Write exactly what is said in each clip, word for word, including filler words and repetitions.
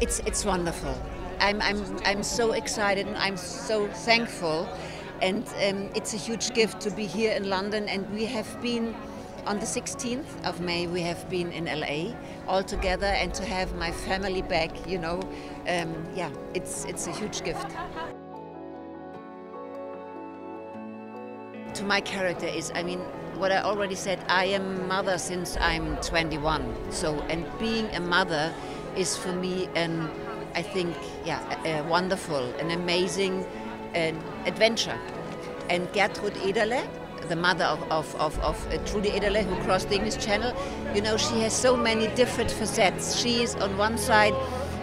It's, it's wonderful. I'm, I'm, I'm so excited and I'm so thankful, and um, it's a huge gift to be here in London. And we have been on the sixteenth of May, we have been in L A all together, and to have my family back, you know, um, yeah, it's, it's a huge gift. To my character is, I mean, what I already said, I am mother since I'm twenty-one, so, and being a mother is for me an, I think, yeah, a, a wonderful, an amazing uh, adventure. And Gertrude Ederle, the mother of, of, of, of uh, Trudy Ederle, who crossed the English Channel, you know, she has so many different facets. She is on one side,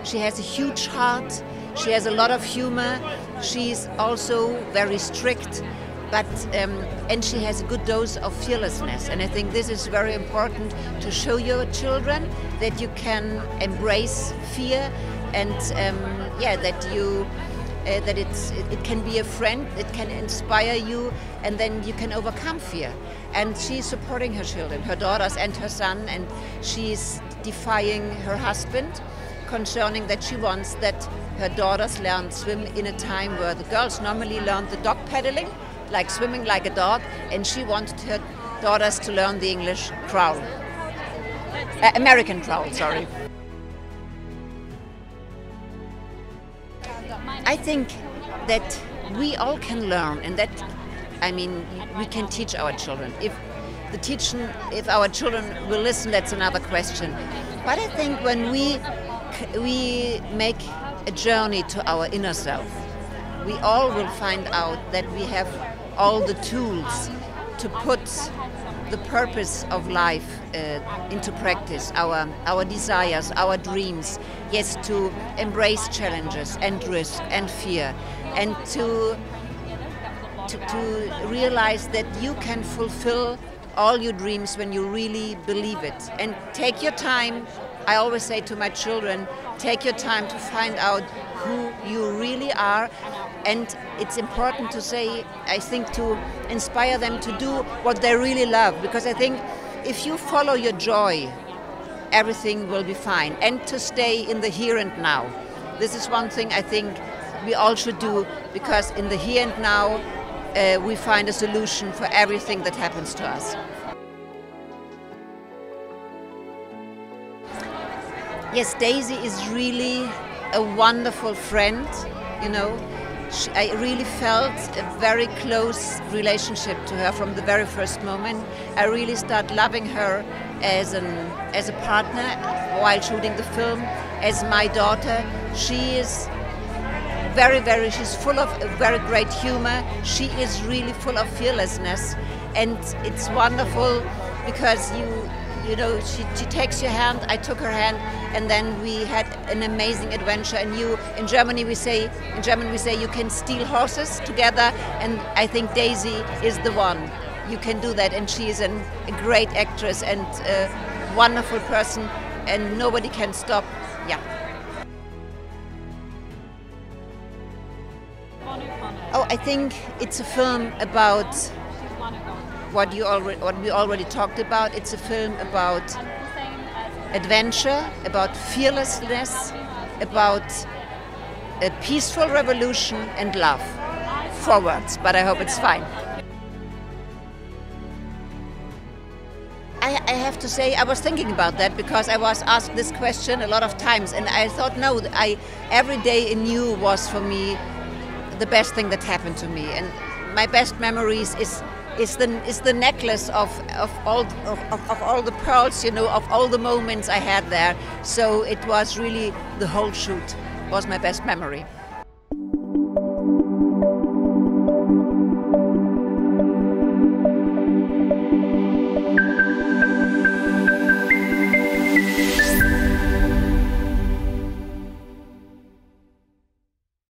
she has a huge heart, she has a lot of humor, she's also very strict, but, um, and she has a good dose of fearlessness. And I think this is very important to show your children that you can embrace fear, and um, yeah, that you, uh, that it's, it, it can be a friend, it can inspire you, and then you can overcome fear. And she's supporting her children, her daughters and her son, and she's defying her husband concerning that she wants that her daughters learn swim in a time where the girls normally learn the dog paddling, like swimming like a dog, and she wanted her daughters to learn the English crawl, uh, American crawl, sorry. I think that we all can learn, and that, I mean, we can teach our children. If the teaching, if our children will listen, that's another question. But I think when we we make a journey to our inner self, we all will find out that we have all the tools to put the purpose of life uh, into practice, our, our desires, our dreams, yes, to embrace challenges and risk and fear, and to, to, to realize that you can fulfill all your dreams when you really believe it. And take your time, I always say to my children, take your time to find out who you really are. And it's important to say, I think, to inspire them to do what they really love, because I think if you follow your joy, everything will be fine. And to stay in the here and now. This is one thing I think we all should do, because in the here and now, uh, we find a solution for everything that happens to us. Yes, Daisy is really a wonderful friend, you know. I really felt a very close relationship to her from the very first moment. I really started loving her as an as a partner while shooting the film, as my daughter. She is very, very, she's full of very great humor. She is really full of fearlessness, and it's wonderful because you, you know, she, she takes your hand, I took her hand, and then we had an amazing adventure. And you, in Germany we say, in German we say, you can steal horses together, and I think Daisy is the one. You can do that, and she is an, a great actress and a wonderful person, and nobody can stop, yeah. Oh, I think it's a film about what you already, what we already talked about. It's a film about adventure, about fearlessness, about a peaceful revolution and love. Four words, but I hope it's fine. I, I have to say, I was thinking about that, because I was asked this question a lot of times, and I thought, no, I every day anew was for me the best thing that happened to me, and my best memories is. It's the, it's the necklace of, of, all, of, of all the pearls, you know, of all the moments I had there. So it was really, the whole shoot was my best memory.